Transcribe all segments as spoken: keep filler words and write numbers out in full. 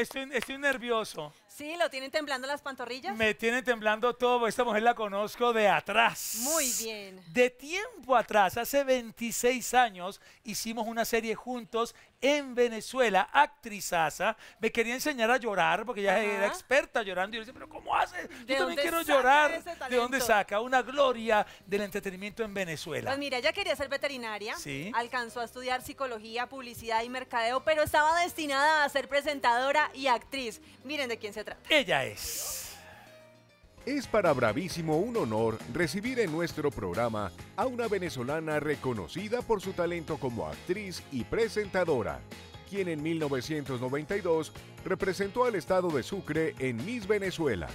estoy, estoy nervioso. Sí, ¿lo tienen temblando las pantorrillas? Me tienen temblando todo. Esta mujer la conozco de atrás. Muy bien. De tiempo atrás, hace veintiséis años, hicimos una serie juntos en Venezuela, actrizaza. Me quería enseñar a llorar porque ella, ajá, era experta llorando. Y yo le decía, pero ¿cómo hace? Yo también quiero llorar. ¿De dónde saca? Una gloria del entretenimiento en Venezuela. Pues mira, ella quería ser veterinaria. Sí. Alcanzó a estudiar psicología, publicidad y mercadeo, pero estaba destinada a ser presentadora y actriz. Miren de quién se trata. Ella es... Es para Bravíssimo un honor recibir en nuestro programa a una venezolana reconocida por su talento como actriz y presentadora, quien en mil novecientos noventa y dos representó al estado de Sucre en Miss Venezuela.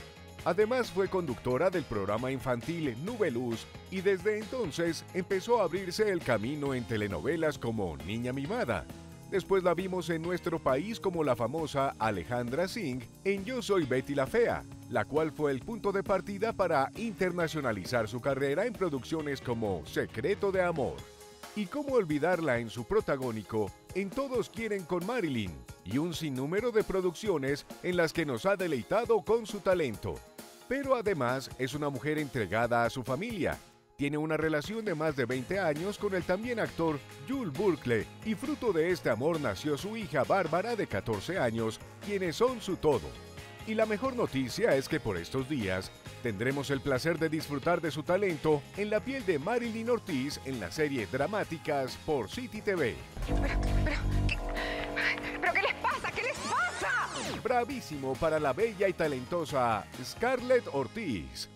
Además fue conductora del programa infantil Nube Luz y desde entonces empezó a abrirse el camino en telenovelas como Niña Mimada. Después la vimos en nuestro país como la famosa Alejandra Singh en Yo Soy Betty la Fea, la cual fue el punto de partida para internacionalizar su carrera en producciones como Secreto de Amor. Y cómo olvidarla en su protagónico en Todos Quieren con Marilyn y un sinnúmero de producciones en las que nos ha deleitado con su talento. Pero además es una mujer entregada a su familia. Tiene una relación de más de veinte años con el también actor Jules Burkle y fruto de este amor nació su hija Bárbara de catorce años, quienes son su todo. Y la mejor noticia es que por estos días tendremos el placer de disfrutar de su talento en la piel de Marilyn Ortiz en la serie Dramáticas por City T V. Pero, pero, ¿qué, pero ¿qué les pasa? ¿Qué les pasa? Bravíssimo para la bella y talentosa Scarlett Ortiz.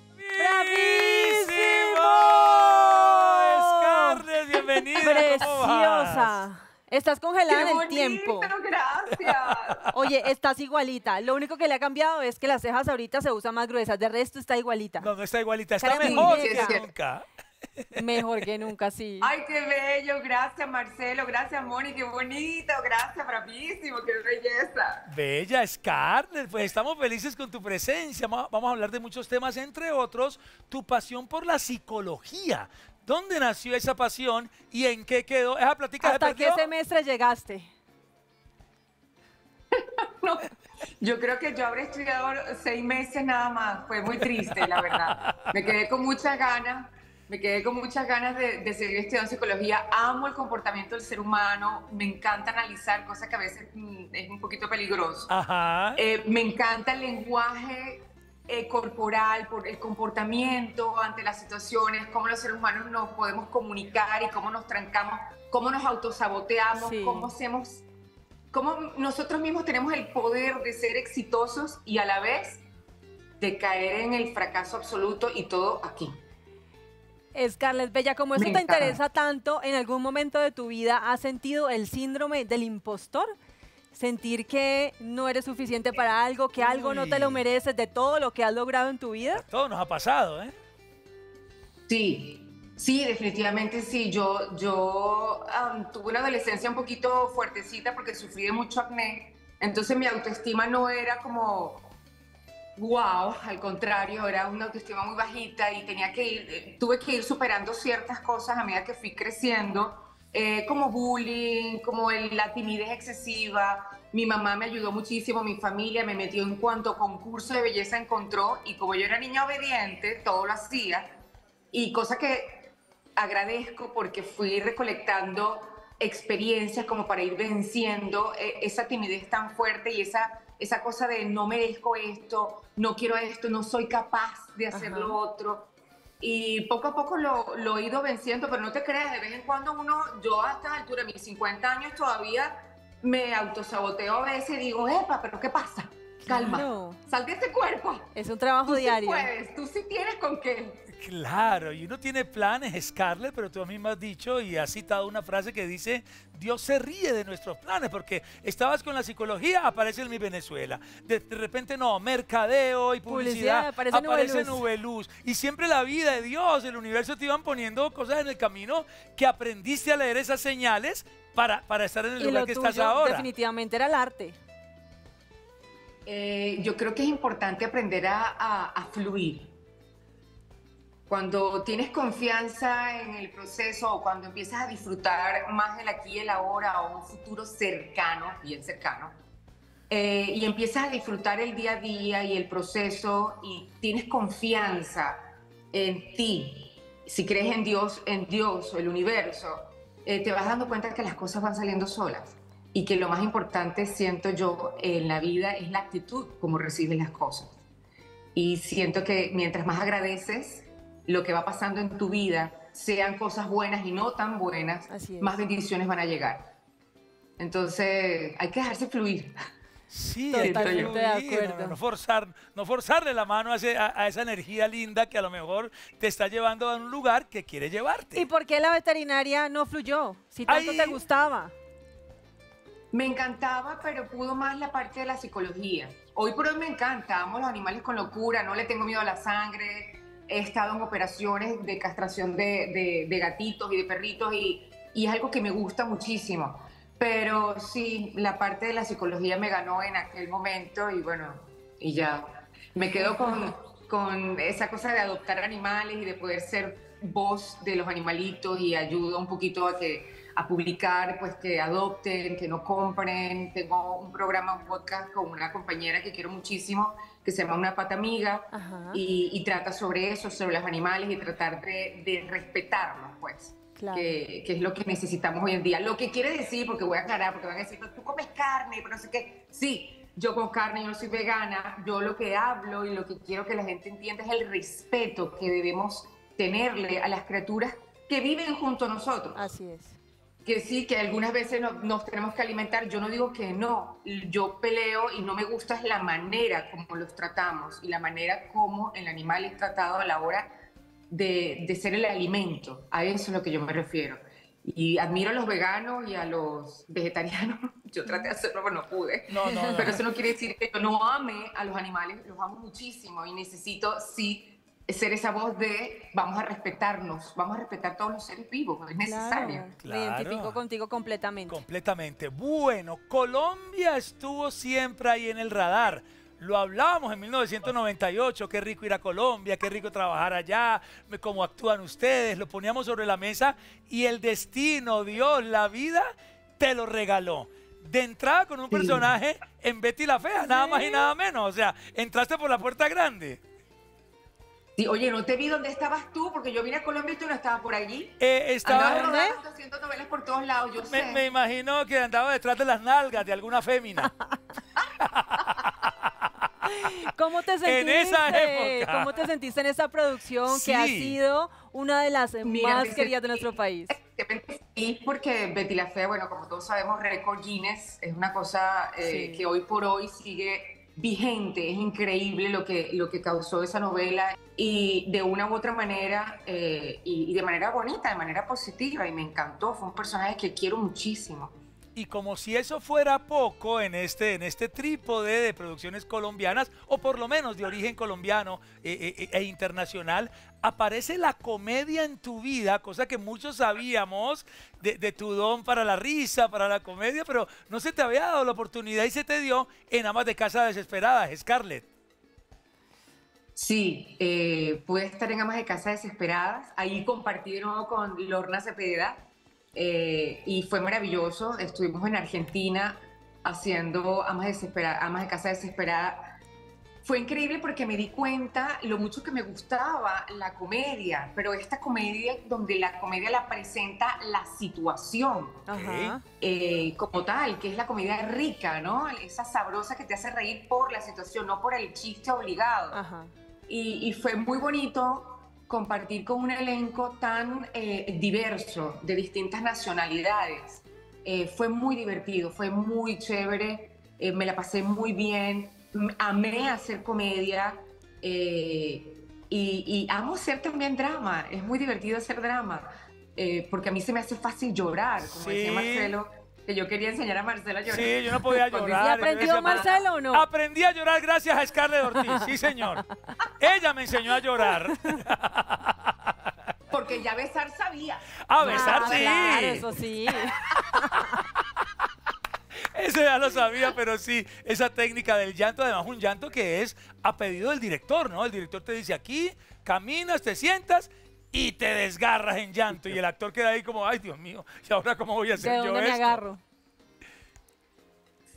Bienvenida. Preciosa. Estás congelada en el tiempo. Gracias. Oye, estás igualita. Lo único que le ha cambiado es que las cejas ahorita se usan más gruesas. De resto está igualita. No, no está igualita. Está Cara mejor que nunca. Mejor que nunca, sí. Ay, qué bello. Gracias, Marcelo. Gracias, Moni. Qué bonito. Gracias, Bravíssimo. Qué belleza. Bella, Scarlett. Pues estamos felices con tu presencia. Vamos a hablar de muchos temas, entre otros, tu pasión por la psicología. ¿Dónde nació esa pasión y en qué quedó? ¿Esa plática se perdió? ¿Hasta qué semestre llegaste? No, yo creo que yo habré estudiado seis meses nada más. Fue muy triste, la verdad. Me quedé con muchas ganas. Me quedé con muchas ganas de, de seguir estudiando psicología. Amo el comportamiento del ser humano. Me encanta analizar cosas que a veces mm, es un poquito peligroso. Ajá. Eh, me encanta el lenguaje eh, corporal, por el comportamiento ante las situaciones, cómo los seres humanos nos podemos comunicar y cómo nos trancamos, cómo nos autosaboteamos, sí, cómo hacemos, cómo nosotros mismos tenemos el poder de ser exitosos y a la vez de caer en el fracaso absoluto y todo aquí. Scarlett, bella, como eso te interesa tanto, ¿en algún momento de tu vida has sentido el síndrome del impostor? ¿Sentir que no eres suficiente para algo, que algo no te lo mereces de todo lo que has logrado en tu vida? Todo nos ha pasado, ¿eh? Sí, sí, definitivamente sí. Yo, yo um, tuve una adolescencia un poquito fuertecita porque sufrí de mucho acné, entonces mi autoestima no era como... Wow, al contrario, era una autoestima muy bajita y tenía que ir, tuve que ir superando ciertas cosas a medida que fui creciendo, eh, como bullying, como el, la timidez excesiva. Mi mamá me ayudó muchísimo, mi familia me metió en cuanto concurso de belleza encontró y como yo era niña obediente, todo lo hacía y cosa que agradezco porque fui recolectando experiencias como para ir venciendo eh, esa timidez tan fuerte y esa... esa cosa de no merezco esto, no quiero esto, no soy capaz de hacer lo otro. Y poco a poco lo, lo he ido venciendo, pero no te creas, de vez en cuando uno, yo a esta altura, mis cincuenta años todavía, me autosaboteo a veces y digo, epa, pero ¿qué pasa? Calma, claro, sal de este cuerpo. Es un trabajo tú diario. Tú sí puedes, tú sí tienes con qué. Claro, y uno tiene planes, Scarlett, pero tú misma has dicho y has citado una frase que dice, Dios se ríe de nuestros planes, porque estabas con la psicología, aparece en Mi Venezuela. De, de repente, no, mercadeo y publicidad, publicidad aparece, aparece Nube Luz. Y siempre la vida de Dios, el universo te iban poniendo cosas en el camino que aprendiste a leer esas señales para, para estar en el lugar que estás ahora. Definitivamente era el arte. Eh, yo creo que es importante aprender a, a, a fluir. Cuando tienes confianza en el proceso o cuando empiezas a disfrutar más del aquí y el ahora o un futuro cercano, bien cercano, eh, y empiezas a disfrutar el día a día y el proceso y tienes confianza en ti. Si crees en Dios, en Dios o el universo, eh, te vas dando cuenta que las cosas van saliendo solas y que lo más importante, siento yo, en la vida es la actitud, como recibes las cosas. Y siento que mientras más agradeces lo que va pasando en tu vida, sean cosas buenas y no tan buenas, más bendiciones van a llegar. Entonces, hay que dejarse fluir. Sí, totalmente de acuerdo. No, no, forzar, no forzarle la mano a, ese, a, a esa energía linda que a lo mejor te está llevando a un lugar que quiere llevarte. ¿Y por qué la veterinaria no fluyó? Si tanto Ahí... te gustaba. Me encantaba, pero pudo más la parte de la psicología. Hoy por hoy me encanta, amo los animales con locura, no le tengo miedo a la sangre. He estado en operaciones de castración de, de, de gatitos y de perritos y, y es algo que me gusta muchísimo. Pero sí, la parte de la psicología me ganó en aquel momento y bueno, y ya. Me quedo con, con esa cosa de adoptar animales y de poder ser voz de los animalitos y ayuda un poquito a que a publicar, pues que adopten, que no compren. Tengo un programa, un podcast con una compañera que quiero muchísimo, que se llama Una Pata Amiga, y, y trata sobre eso, sobre los animales y tratar de, de respetarlos, pues. Claro. Que, que es lo que necesitamos hoy en día. Lo que quiere decir, porque voy a aclarar, porque van a decir, tú comes carne, pero no sé qué. Sí, yo como carne, yo no soy vegana. Yo lo que hablo y lo que quiero que la gente entienda es el respeto que debemos tenerle a las criaturas que viven junto a nosotros. Así es. Que sí, que algunas veces no, nos tenemos que alimentar. Yo no digo que no. Yo peleo y no me gusta es la manera como los tratamos y la manera como el animal es tratado a la hora De, de ser el alimento. A eso es lo que yo me refiero. Y admiro a los veganos y a los vegetarianos. Yo traté de hacerlo, pero no pude. No, no, no. Pero eso no quiere decir que yo no ame a los animales. Los amo muchísimo y necesito, sí, ser esa voz de vamos a respetarnos, vamos a respetar todos los seres vivos. Es necesario. Claro, claro. Me identifico contigo completamente. Completamente. Bueno, Colombia estuvo siempre ahí en el radar. Lo hablábamos en mil novecientos noventa y ocho, qué rico ir a Colombia, qué rico trabajar allá, cómo actúan ustedes, lo poníamos sobre la mesa y el destino, Dios, la vida, te lo regaló. De entrada con un personaje en Betty la Fea, nada ¿Sí? más y nada menos, o sea, entraste por la puerta grande. Sí, oye, no te vi dónde estabas tú, porque yo vine a Colombia y tú no estabas por allí. Eh, estaba rodando, ¿eh? haciendo novelas por todos lados, yo me, sé. Me imagino que andaba detrás de las nalgas de alguna fémina. ¿Cómo te sentiste? En esa época. ¿Cómo te sentiste en esa producción sí. que ha sido una de las Mira, más queridas de nuestro país? Sí, porque Betty la Fea, bueno, como todos sabemos, récord Guinness es una cosa eh, sí. que hoy por hoy sigue vigente. Es increíble lo que, lo que causó esa novela y de una u otra manera, eh, y, y de manera bonita, de manera positiva, y me encantó. Fue un personaje que quiero muchísimo. Y como si eso fuera poco en este, en este trípode de producciones colombianas, o por lo menos de origen colombiano e, e, e internacional, aparece la comedia en tu vida, cosa que muchos sabíamos de, de tu don para la risa, para la comedia, pero no se te había dado la oportunidad y se te dio en Amas de Casa Desesperadas, Scarlett. Sí, eh, pude estar en Amas de Casa Desesperadas, ahí compartí de nuevo con Lorna Cepeda, Eh, y fue maravilloso. Estuvimos en Argentina haciendo Amas, desespera, Amas de Casa Desesperada. Fue increíble porque me di cuenta lo mucho que me gustaba la comedia, pero esta comedia donde la comedia la presenta la situación Ajá. Eh, como tal, que es la comedia rica, ¿no? Esa sabrosa que te hace reír por la situación, no por el chiste obligado. Ajá. Y, y fue muy bonito compartir con un elenco tan eh, diverso, de distintas nacionalidades. Eh, fue muy divertido, fue muy chévere, eh, me la pasé muy bien, amé hacer comedia eh, y, y amo hacer también drama, es muy divertido hacer drama, eh, porque a mí se me hace fácil llorar, como sí. decía Marcelo, que yo quería enseñar a Marcelo a llorar. Sí, yo no podía llorar. ¿Y aprendió Marcelo o no? Aprendí a llorar gracias a Scarlett Ortiz, sí señor. Ella me enseñó a llorar. Porque ya besar sabía. Ah, besar ah, sí. Claro, eso sí. Eso ya lo sabía, pero sí, esa técnica del llanto, además un llanto que es a pedido del director, ¿no? El director te dice aquí, caminas, te sientas, y te desgarras en llanto y el actor queda ahí como, ay Dios mío, ¿y ahora cómo voy a hacer yo esto? ¿De dónde me agarro?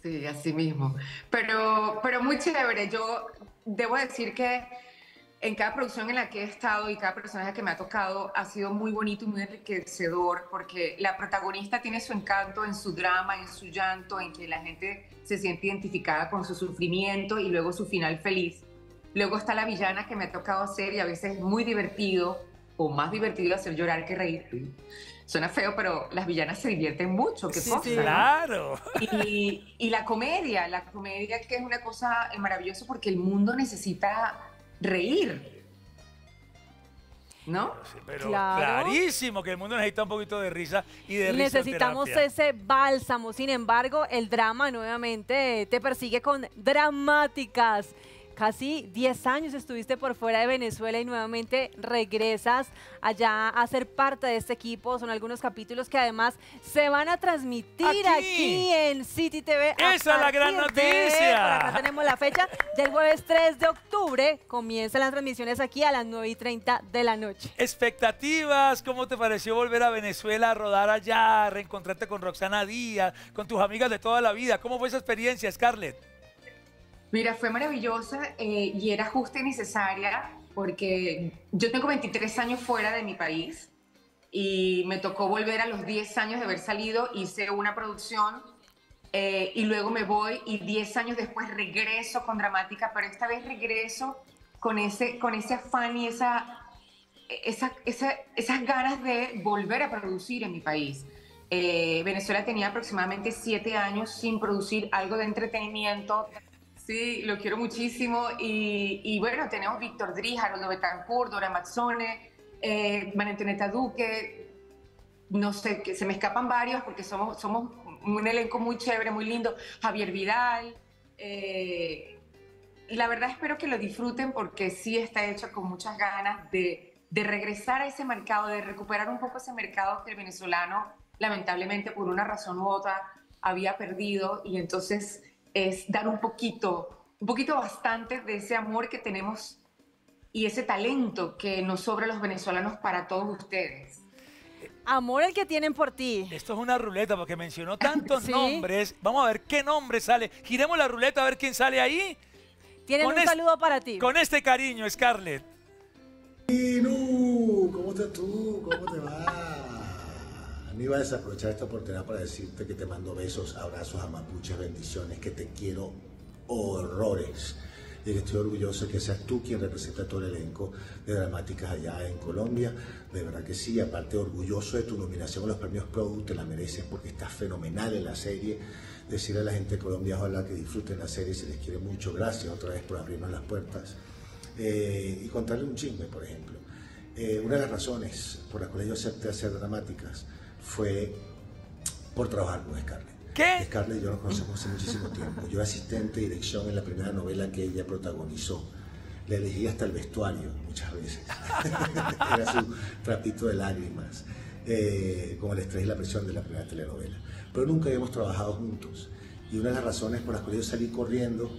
Sí, así mismo. Pero, pero muy chévere. Yo debo decir que en cada producción en la que he estado y cada personaje que me ha tocado ha sido muy bonito y muy enriquecedor, porque la protagonista tiene su encanto en su drama, en su llanto, en que la gente se siente identificada con su sufrimiento y luego su final feliz. Luego está la villana que me ha tocado hacer y a veces es muy divertido, o más divertido hacer llorar que reír. Suena feo, pero las villanas se divierten mucho, ¿qué cosa? Sí, claro. Y, y la comedia, la comedia que es una cosa maravillosa porque el mundo necesita reír, ¿no? Sí, pero claro. Clarísimo que el mundo necesita un poquito de risa y de risa. Necesitamos ese bálsamo. Sin embargo, el drama nuevamente te persigue con Dramáticas. Casi diez años estuviste por fuera de Venezuela y nuevamente regresas allá a ser parte de este equipo. Son algunos capítulos que además se van a transmitir aquí, aquí en City T V. ¡Esa es la gran noticia! Por acá tenemos la fecha. Ya el jueves tres de octubre comienzan las transmisiones aquí a las nueve y treinta de la noche. Expectativas, ¿cómo te pareció volver a Venezuela, a rodar allá, reencontrarte con Roxana Díaz, con tus amigas de toda la vida? ¿Cómo fue esa experiencia, Scarlett? Mira, fue maravillosa eh, y era justa y necesaria porque yo tengo veintitrés años fuera de mi país y me tocó volver a los diez años de haber salido, hice una producción eh, y luego me voy y diez años después regreso con Dramática, pero esta vez regreso con ese, con ese afán y esa, esa, esa, esas ganas de volver a producir en mi país. Eh, Venezuela tenía aproximadamente siete años sin producir algo de entretenimiento. Sí, lo quiero muchísimo y, y bueno, tenemos Víctor Dríjar, Olo Betancourt, Dora Mazzone, eh, María Antonieta Duque, no sé, que se me escapan varios porque somos, somos un elenco muy chévere, muy lindo, Javier Vidal, eh, la verdad espero que lo disfruten porque sí está hecho con muchas ganas de, de regresar a ese mercado, de recuperar un poco ese mercado que el venezolano lamentablemente por una razón u otra había perdido y entonces es dar un poquito, un poquito bastante de ese amor que tenemos y ese talento que nos sobra a los venezolanos para todos ustedes. Amor el que tienen por ti. Esto es una ruleta porque mencionó tantos ¿sí? nombres. Vamos a ver qué nombre sale. Giremos la ruleta a ver quién sale ahí. Tienen con un este, saludo para ti. Con este cariño, Scarlett. Minu, ¿cómo estás tú? ¿Cómo te va? Me iba a desaprovechar esta oportunidad para decirte que te mando besos, abrazos, amapuches, bendiciones, que te quiero horrores. Y que estoy orgulloso de que seas tú quien representa a todo el elenco de Dramáticas allá en Colombia. De verdad que sí, aparte orgulloso de tu nominación a los premios PRODU, te la mereces porque estás fenomenal en la serie. Decirle a la gente de Colombia, ojalá que disfruten la serie, se les quiere mucho. Gracias otra vez por abrirnos las puertas. Eh, y contarle un chisme, por ejemplo. Eh, una de las razones por las cuales yo acepté hacer Dramáticas fue por trabajar con Scarlett. ¿Qué? Scarlett y yo nos conocemos hace muchísimo tiempo. Yo era asistente de dirección en la primera novela que ella protagonizó. Le elegí hasta el vestuario muchas veces. Era su trapito de lágrimas, eh, con el estrés y la presión de la primera telenovela. Pero nunca habíamos trabajado juntos. Y una de las razones por las cuales yo salí corriendo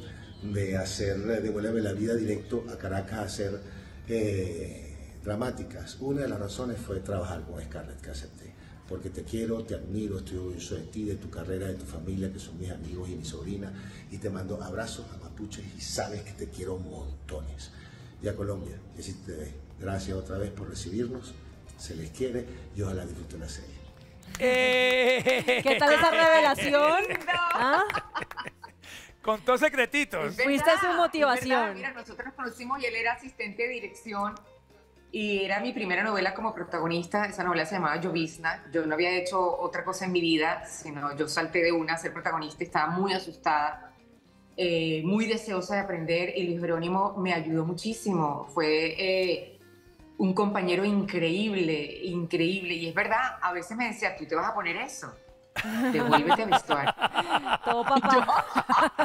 de hacer Devuélveme la Vida directo a Caracas a hacer eh, Dramáticas, una de las razones fue trabajar con Scarlett, que acepté. Porque te quiero, te admiro, estoy orgulloso de ti, de tu carrera, de tu familia, que son mis amigos y mi sobrina, y te mando abrazos a mapuches y sabes que te quiero montones. Y a Colombia, que sí te ve. Gracias otra vez por recibirnos, se les quiere y ojalá disfruten la serie. Eh. ¿Qué tal esa revelación? No. ¿Ah? Contó secretitos. Fuiste su motivación. Mira, nosotros nos conocimos y él era asistente de dirección. Y era mi primera novela como protagonista, esa novela se llamaba Llovizna. Yo no había hecho otra cosa en mi vida, sino yo salté de una a ser protagonista, estaba muy asustada, eh, muy deseosa de aprender y Luis Verónimo me ayudó muchísimo. Fue eh, un compañero increíble, increíble. Y es verdad, a veces me decía, tú te vas a poner eso, devuélvete a vestuario. Todo papá.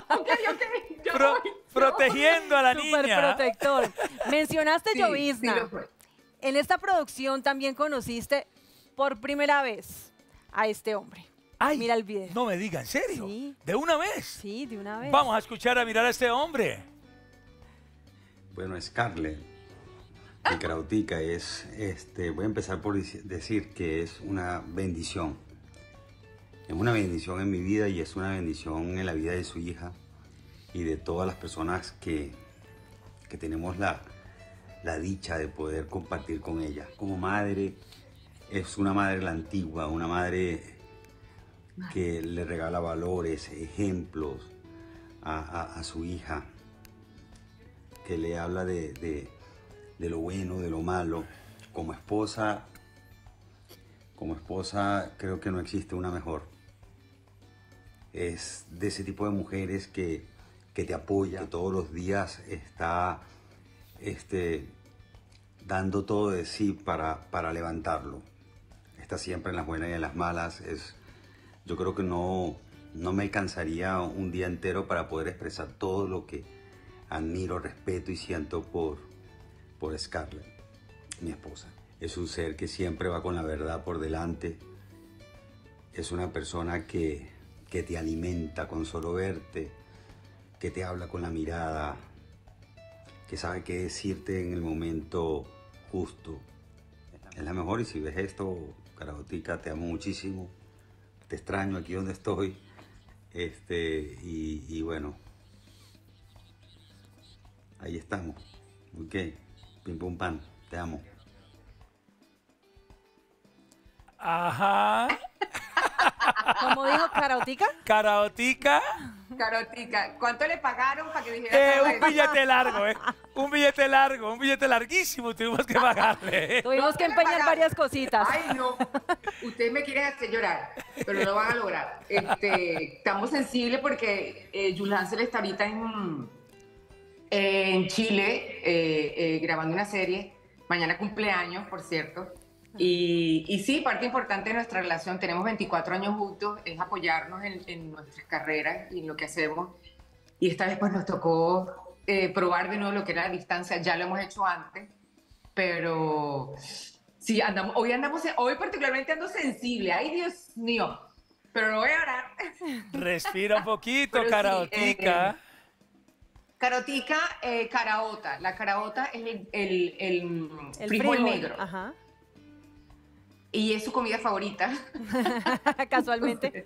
Yo, okay, okay, yo Pro, voy, protegiendo yo. A la Super niña. Protector. Mencionaste sí, Llovizna. Sí lo fue. En esta producción también conociste por primera vez a este hombre. Ay, mira el video. No me diga, ¿en serio? Sí. ¿De una vez? Sí, de una vez. Vamos a escuchar, a mirar a este hombre. Bueno, Scarlett, ah. mi Carautica es, este, voy a empezar por decir que es una bendición. Es una bendición en mi vida y es una bendición en la vida de su hija y de todas las personas que, que tenemos la, la dicha de poder compartir con ella. Como madre, es una madre la antigua, una madre que le regala valores, ejemplos a, a, a su hija, que le habla de, de, de lo bueno, de lo malo. Como esposa, como esposa creo que no existe una mejor. Es de ese tipo de mujeres que, que te apoya, que todos los días está este, dando todo de sí para, para levantarlo. Está siempre en las buenas y en las malas. Es, yo creo que no, no me alcanzaría un día entero para poder expresar todo lo que admiro, respeto y siento por, por Scarlett, mi esposa. Es un ser que siempre va con la verdad por delante. Es una persona que, que te alimenta con solo verte, que te habla con la mirada, que sabe qué decirte en el momento justo. Es la mejor, y si ves esto, Carabotica, te amo muchísimo. Te extraño aquí donde estoy, este, y, y bueno, ahí estamos, ok, pim pum pan, te amo. Ajá. ¿Cómo dijo Carabotica? Carabotica. Carabotica, ¿cuánto le pagaron para que dijera? Eh, un billete largo, eh. Un billete largo, un billete larguísimo tuvimos que pagarle. Tuvimos que empeñar varias cositas. Ay, no. Ustedes me quieren hacer llorar, pero no lo van a lograr. Este, estamos sensibles porque eh, Jules Hansel está ahorita en, eh, en Chile eh, eh, grabando una serie. Mañana cumpleaños, por cierto. Y, y sí, parte importante de nuestra relación, tenemos veinticuatro años juntos, es apoyarnos en, en nuestras carreras y en lo que hacemos. Y esta vez pues nos tocó eh, probar de nuevo lo que era la distancia, ya lo hemos hecho antes, pero sí, andamos, hoy andamos, hoy particularmente ando sensible, ay Dios mío, pero no voy a orar. Respira un poquito, Carabotica. Sí, eh, Carabotica, eh, caraota, la caraota es el, el, el, el frijol negro. Ajá. Y es su comida favorita. Casualmente.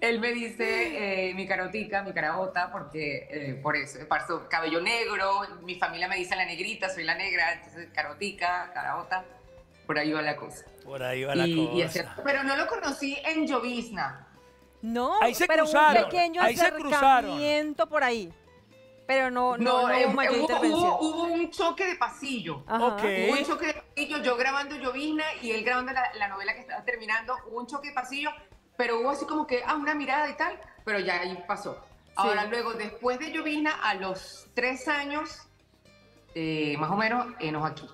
Él me dice eh, mi Carabotica, mi Caraota, porque eh, por eso, parso, cabello negro, mi familia me dice la negrita, soy la negra, entonces Carabotica, Caraota, por ahí va la cosa. Por ahí va la y, cosa. Y hacer, pero no lo conocí en Llovizna. No, ahí se pero cruzaron, un pequeño ahí acercamiento por ahí. Pero no, no, no, no hubo, mayor hubo, intervención. Hubo, hubo un choque de pasillo. Okay. Hubo un choque de pasillo, yo grabando Llovizna y él grabando la, la novela que estaba terminando. Hubo un choque de pasillo, pero hubo así como que, ah, una mirada y tal, pero ya ahí pasó. Ahora sí. Luego, después de Llovizna, a los tres años, eh, más o menos, enos aquí.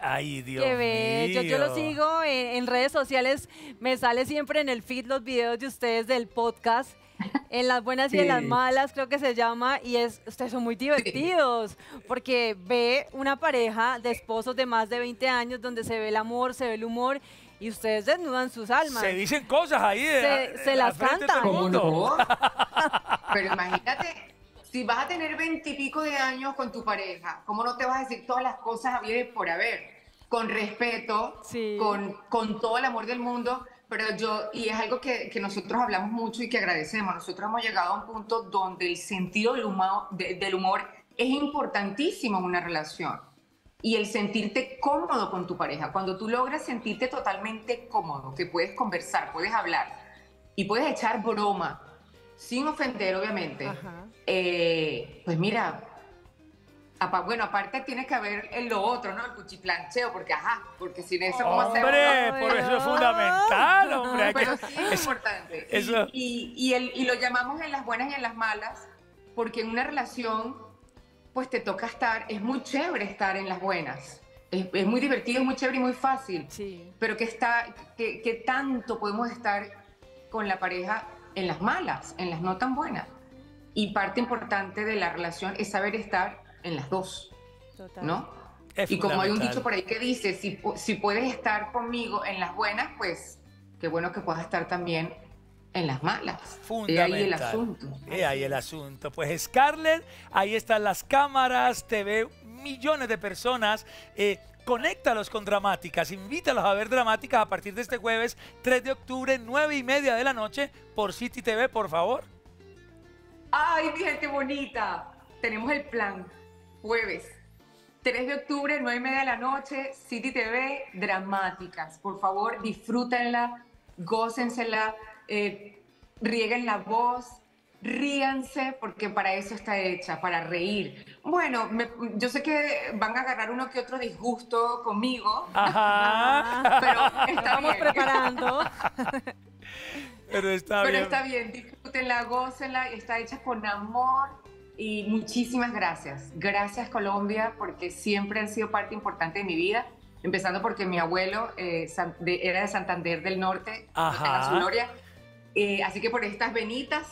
Ay, Dios mío. Qué bello. Yo lo sigo en, en redes sociales, me sale siempre en el feed los videos de ustedes del podcast. En las buenas sí. y en las malas, creo que se llama, y es, ustedes son muy divertidos, sí. porque ve una pareja de esposos de más de veinte años donde se ve el amor, se ve el humor, y ustedes desnudan sus almas. Se dicen cosas ahí. De, se, de, se las cantan. No. Pero imagínate, si vas a tener veintipico de años con tu pareja, ¿cómo no te vas a decir todas las cosas a bien por haber? Con respeto, sí. con, con todo el amor del mundo. Pero yo, y es algo que, que nosotros hablamos mucho y que agradecemos, nosotros hemos llegado a un punto donde el sentido del humor, de, del humor es importantísimo en una relación. Y el sentirte cómodo con tu pareja, cuando tú logras sentirte totalmente cómodo, que puedes conversar, puedes hablar y puedes echar broma, sin ofender obviamente, eh, pues mira... Bueno, aparte tiene que haber lo otro, ¿no? El cuchiplancheo, porque ajá, porque sin eso ¿cómo hacemos? ¡Hombre, por eso es fundamental, hombre! Pero sí es importante. Eso... Y, y, y, el, y lo llamamos en las buenas y en las malas, porque en una relación, pues te toca estar, es muy chévere estar en las buenas. Es, es muy divertido, es muy chévere y muy fácil. Sí. Pero que está, que, que tanto podemos estar con la pareja en las malas, en las no tan buenas. Y parte importante de la relación es saber estar en las dos, total. ¿No? Es y como hay un dicho por ahí que dice, si, si puedes estar conmigo en las buenas, pues qué bueno que puedas estar también en las malas. Fundamental. Ahí el asunto. He ahí el asunto. Pues Scarlett, ahí están las cámaras, te ve millones de personas. Eh, conéctalos con Dramáticas, invítalos a ver Dramáticas a partir de este jueves tres de octubre, nueve y media de la noche, por City T V, por favor. Ay, mi gente bonita, tenemos el plan. Jueves tres de octubre, nueve y media de la noche, City T V, Dramáticas. Por favor, disfrútenla, gócensela, eh, rieguen la voz, ríanse, porque para eso está hecha, para reír. Bueno, me, yo sé que van a agarrar uno que otro disgusto conmigo. Ajá. Pero estamos preparando. Pero está bien. Pero está bien, disfrútenla, gócenla, está hecha con amor. Y muchísimas gracias. Gracias, Colombia, porque siempre han sido parte importante de mi vida. Empezando porque mi abuelo eh, era de Santander del Norte, en su gloria. Eh, así que por estas venitas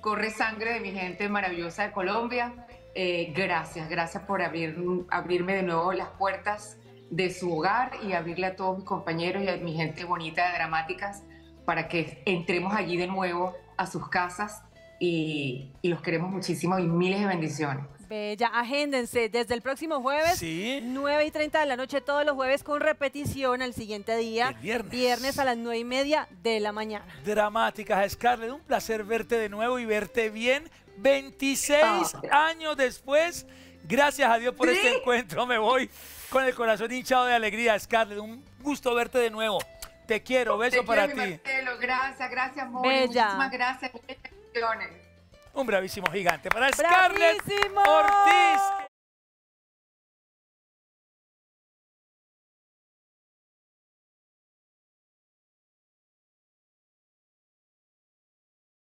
corre sangre de mi gente maravillosa de Colombia. Eh, gracias, gracias por abrir, abrirme de nuevo las puertas de su hogar y abrirle a todos mis compañeros y a mi gente bonita de Dramáticas para que entremos allí de nuevo a sus casas. Y, y los queremos muchísimo y miles de bendiciones. Bella, agéndense desde el próximo jueves, ¿sí? nueve y treinta de la noche, todos los jueves, con repetición al siguiente día, viernes. viernes a las nueve y media de la mañana. Dramáticas, Scarlett, un placer verte de nuevo y verte bien. veintiséis oh. años después, gracias a Dios por ¿sí? este encuentro, me voy con el corazón hinchado de alegría. Scarlett, un gusto verte de nuevo. Te quiero, beso Te para ti. Marcelo. Gracias, gracias, Mori. Muchísimas gracias. Un bravísimo gigante para Scarlett Ortiz.